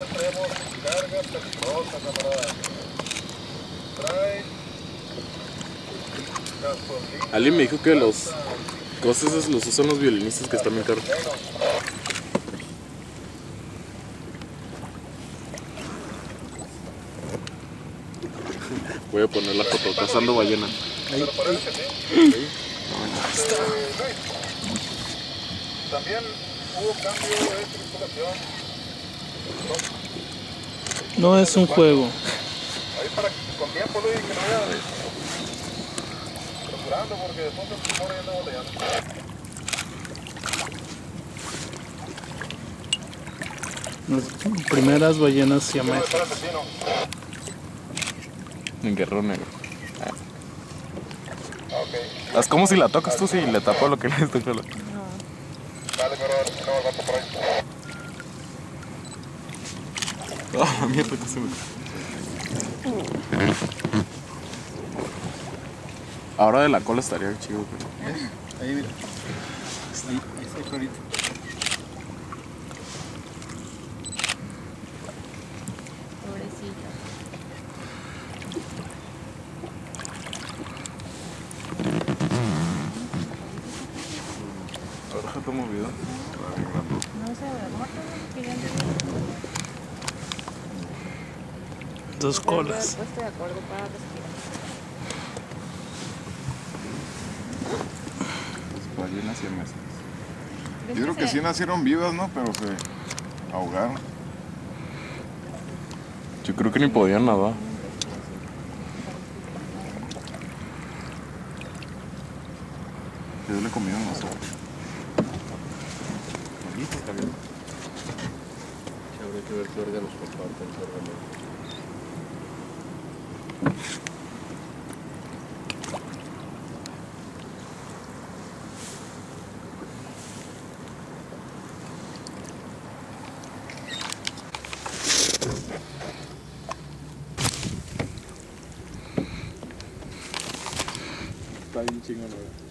Traemos cargas peligrosas, camaradas. Trae gasolina. Alguien me dijo que los cosas esos los usan los violinistas, que están bien caros. Voy a poner la foto cazando ballena. Ahí. Ahí. También hubo cambio de tripulación. No es un juego. Ahí para con tiempo, Luis, que no vaya procurando porque después el tumor ya anda botellando. Las primeras ballenas siamesas. En guerrero negro. Es como si la tocas tú, si le tapó lo que le tocó. Dale, pero no va a por ahí. Oh, la mierda que se me... Ahora de la cola estaría chido, pero... Ahí mira. Ahí está el clarito. Pobrecita. Ahora ya tomo video. No se ve, ¿no? Dos colas. Estoy de acuerdo para respirar. Las ballenas siamesas. Yo creo que sí nacieron vivas, ¿no? Pero se ahogaron. Yo creo que ni podían nadar. Yo le comí a nosotros. Bonito también. Habría que ver qué órganos comparten, qué órganos. Está bien chingón, ¿no?